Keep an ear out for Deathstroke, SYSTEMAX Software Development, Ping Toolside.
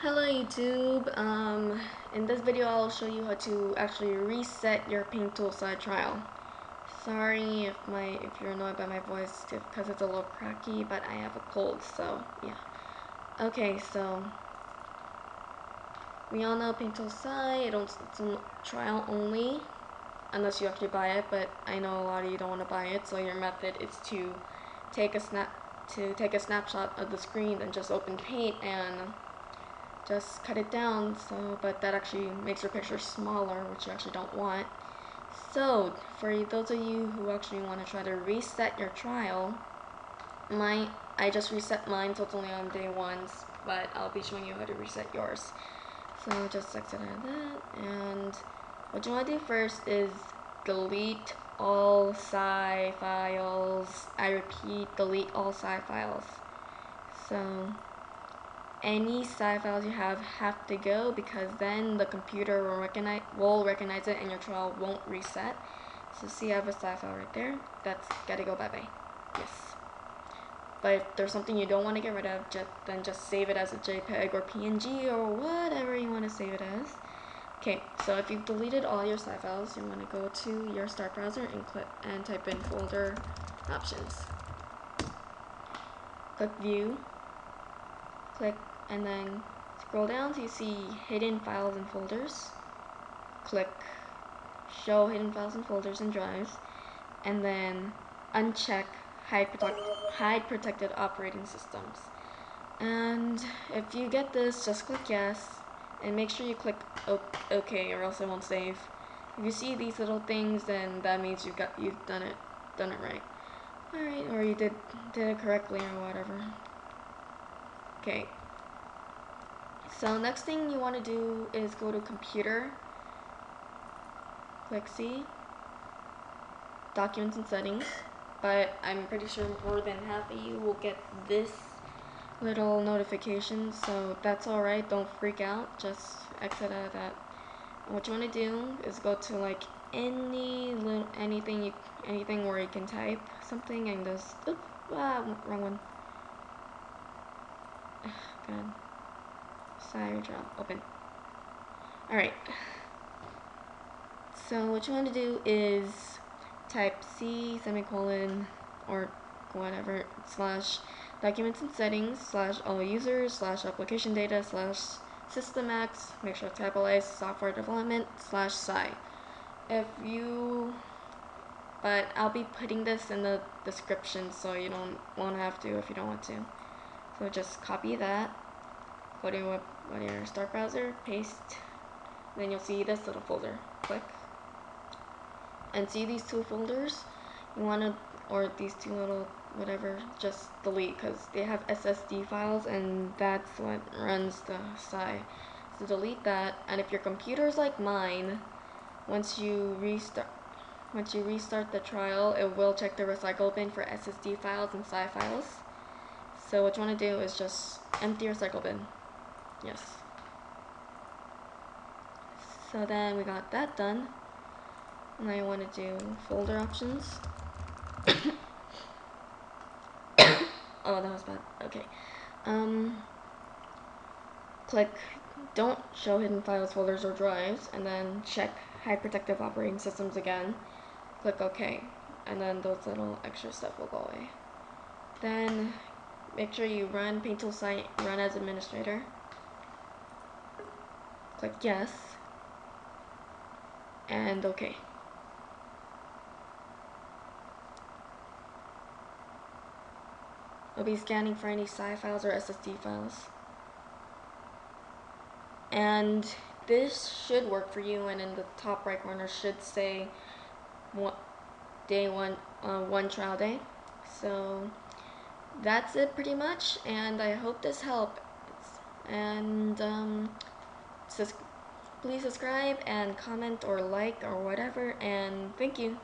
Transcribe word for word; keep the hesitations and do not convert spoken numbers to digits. Hello YouTube, um, in this video I'll show you how to actually reset your Ping Toolside trial. Sorry if my if you're annoyed by my voice because it's a little cracky, but I have a cold, so yeah. Okay, so we all know Ping Toolside, it don't, it's a trial only, unless you actually buy it, but I know a lot of you don't want to buy it, so your method is to take a snap to take a snapshot of the screen and just open Paint and just cut it down, so but that actually makes your picture smaller, which you actually don't want. So for those of you who actually want to try to reset your trial, my I just reset mine, so it's only on day ones, but I'll be showing you how to reset yours. So just exit out of that, and what you want to do first is delete all S Y files. I repeat, delete all S Y files. So any S Y files you have have to go, because then the computer will recognize will recognize it and your trial won't reset. So see, I have a S Y file right there. That's gotta go bye bye. Yes. But if there's something you don't want to get rid of, just, then just save it as a JPEG or P N G or whatever you want to save it as. Okay, so if you've deleted all your S Y files, you want to go to your Start browser and click and type in folder options. Click view. Click and then scroll down so you see hidden files and folders. Click show hidden files and folders and drives, and then uncheck hide, protect, hide protected operating systems. And if you get this, just click yes, and make sure you click OK or else it won't save. If you see these little things, then that means you've got you've done it done it right. Alright, or you did did it correctly or whatever. Okay, so next thing you want to do is go to Computer, click C, Documents and Settings, but I'm pretty sure more than half of you will get this little notification, so that's alright, don't freak out, just exit out of that. And what you want to do is go to like any little, anything, you, anything where you can type something and just, oops, ah, wrong one. God. Side trial. Open. Alright. So what you want to do is type C semicolon or whatever slash documents and settings slash all users slash application data slash SYSTEMAX, make sure it's capitalized, software development slash S Y. If you but I'll be putting this in the description so you don't won't have to if you don't want to. So just copy that, go to your, go to your Start browser, paste, then you'll see this little folder. Click, and see these two folders? You want to, or these two little whatever, just delete, because they have S S D files and that's what runs the S Y. So delete that, and if your computer's like mine, once you restart, once you restart the trial, it will check the recycle bin for S S D files and S Y files. So what you want to do is just empty your recycle bin. Yes. So then we got that done. Now you want to do folder options. Oh, that was bad. Okay. Um, click don't show hidden files, folders, or drives, and then check hide protective operating systems again. Click OK, and then those little extra stuff will go away. Then make sure you run Ping Toolside, run as administrator. Click yes. And okay. I'll be scanning for any S Y files or S S D files. And this should work for you, and in the top right corner should say one, day one, uh, one trial day. So that's it pretty much, and I hope this helped, and um, sus please subscribe and comment or like or whatever, and thank you.